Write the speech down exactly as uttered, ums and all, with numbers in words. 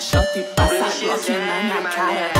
shorty pass a block in my car.